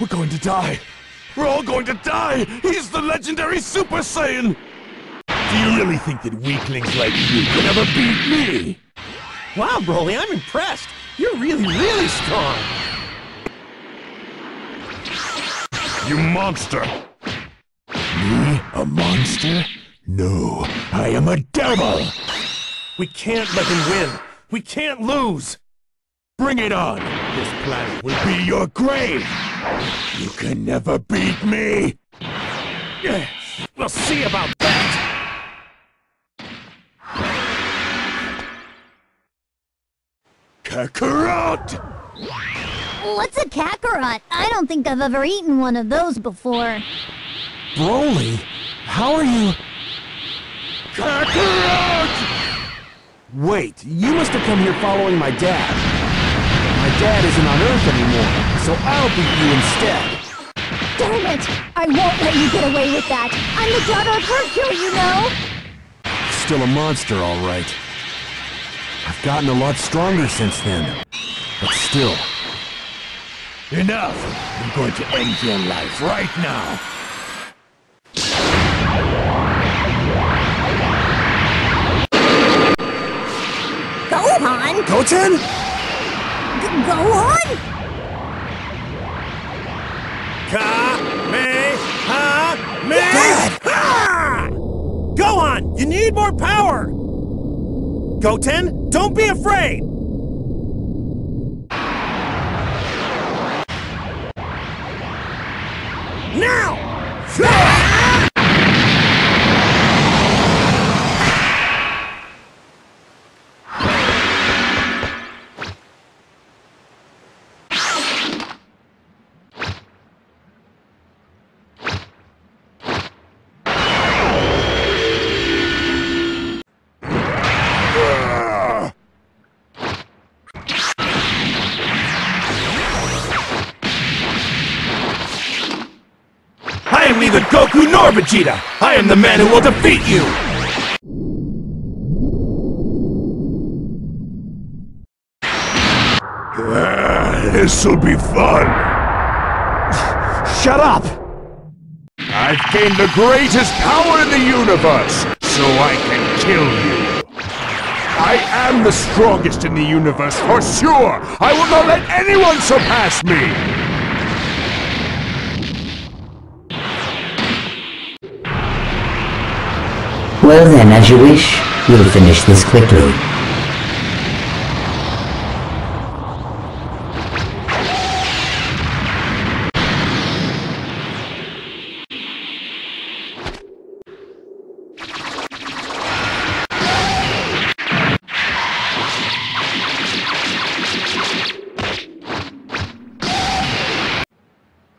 We're going to die. We're all going to die! He's the legendary Super Saiyan! Do you really think that weaklings like you could ever beat me? Wow, Broly, I'm impressed. You're really, really strong. You monster! Me? A monster? No, I am a devil! We can't let him win! We can't lose! Bring it on! This planet will be your grave! You can never beat me! Yeah, we'll see about that! Kakarot! What's a Kakarot? I don't think I've ever eaten one of those before. Broly, how are you... Kakarot! Wait, you must have come here following my dad. My dad isn't on Earth anymore, so I'll beat you instead. Damn it! I won't let you get away with that! I'm the daughter of Hercule, you know! Still a monster, all right. I've gotten a lot stronger since then, but still... Enough! I'm going to end your life right now! Gohan? Goten? Gohan? Ka-me-ha-me-ha! Gohan, you need more power! Goten, don't be afraid! Now! Neither Goku nor Vegeta! I am the man who will defeat you! This'll be fun! Shut up! I've gained the greatest power in the universe, so I can kill you! I am the strongest in the universe, for sure! I will not let anyone surpass me! Well then, as you wish, we'll finish this quickly.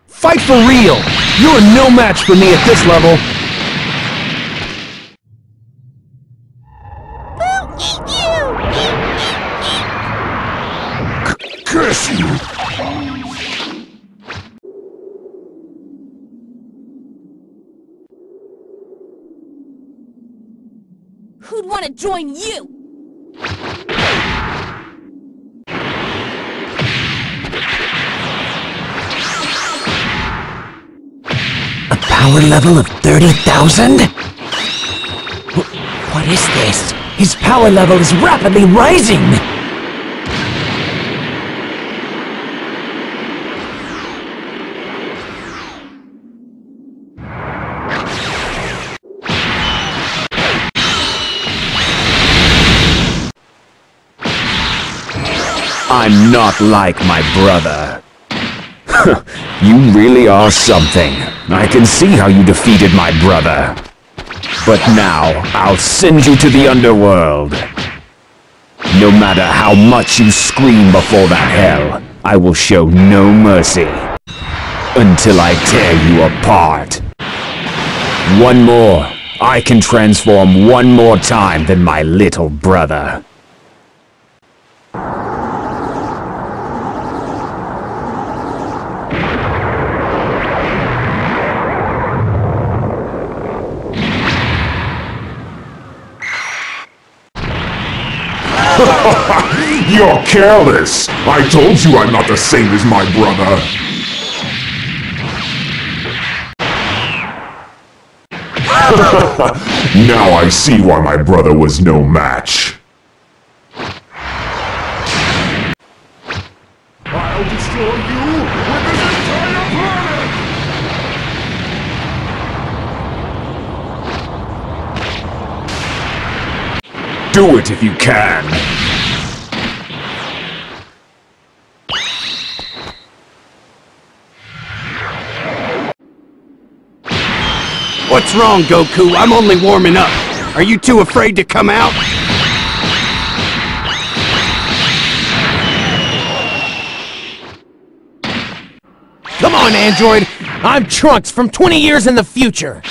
Fight for real! You're no match for me at this level! Curse you! Who'd want to join you? A power level of 30,000? What is this? His power level is rapidly rising! I'm not like my brother. You really are something. I can see how you defeated my brother. But now, I'll send you to the underworld. No matter how much you scream before that hell, I will show no mercy. Until I tear you apart. One more. I can transform one more time than my little brother. You're careless! I told you I'm not the same as my brother! Now I see why my brother was no match. I'll destroy you with this entire planet! Do it if you can! What's wrong, Goku? I'm only warming up. Are you too afraid to come out? Come on, android! I'm Trunks from 20 years in the future!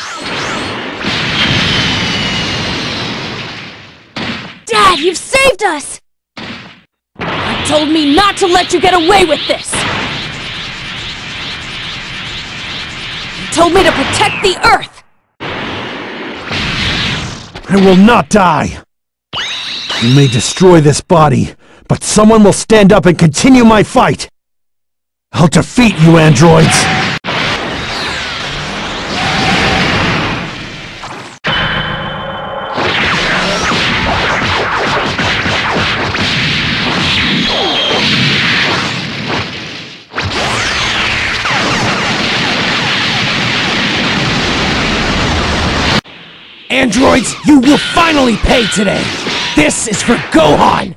Dad, you've saved us! You told me not to let you get away with this! You told me to protect the Earth! I will not die! You may destroy this body, but someone will stand up and continue my fight! I'll defeat you, androids! Androids, you will finally pay today! This is for Gohan!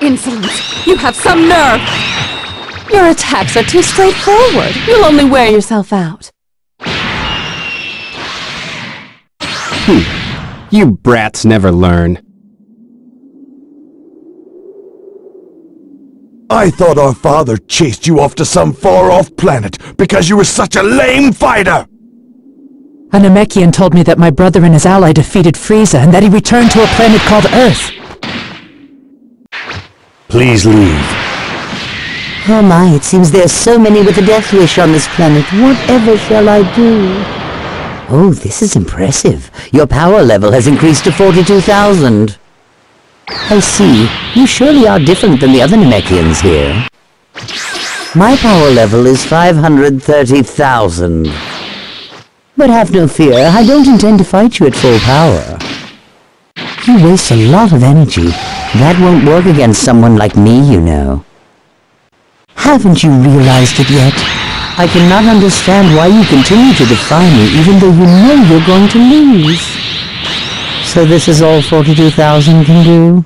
Insolence! You have some nerve! Your attacks are too straightforward. You'll only wear yourself out. You brats never learn. I thought our father chased you off to some far-off planet because you were such a lame fighter! A Namekian told me that my brother and his ally defeated Frieza and that he returned to a planet called Earth. Please leave. Oh my, it seems there are so many with a death wish on this planet. Whatever shall I do? Oh, this is impressive. Your power level has increased to 42,000. I see. You surely are different than the other Namekians here. My power level is 530,000. But have no fear, I don't intend to fight you at full power. You waste a lot of energy. That won't work against someone like me, you know. Haven't you realized it yet? I cannot understand why you continue to defy me even though you know you're going to lose. So this is all 42,000 can do?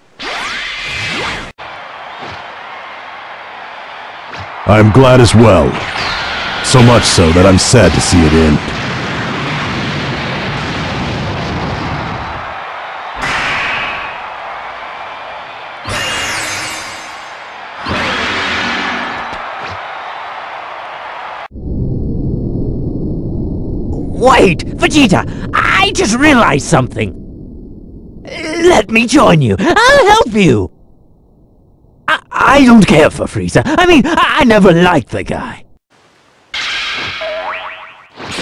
I'm glad as well. So much so that I'm sad to see it end. Wait, Vegeta! I just realized something! Let me join you! I'll help you! I don't care for Frieza. I mean, I never liked the guy.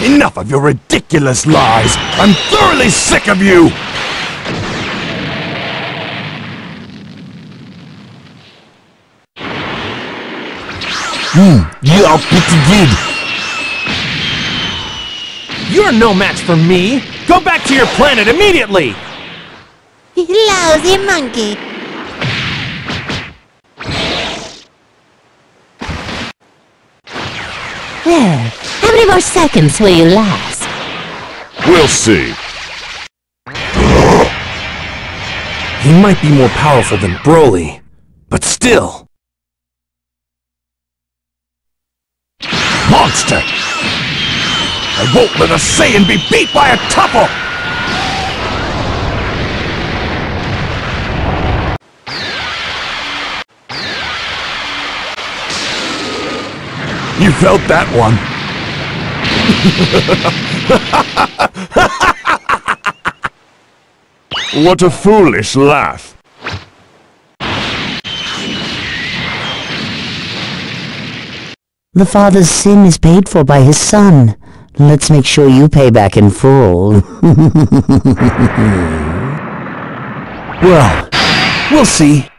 Enough of your ridiculous lies! I'm thoroughly sick of you! Yeah, pretty good! You're no match for me! Go back to your planet immediately! Lousy monkey! There. How many more seconds will you last? We'll see. He might be more powerful than Broly, but still... Monster! I won't let a Saiyan be beat by a Tuffle! You felt that one. What a foolish laugh. The father's sin is paid for by his son. Let's make sure you pay back in full. Well, we'll see.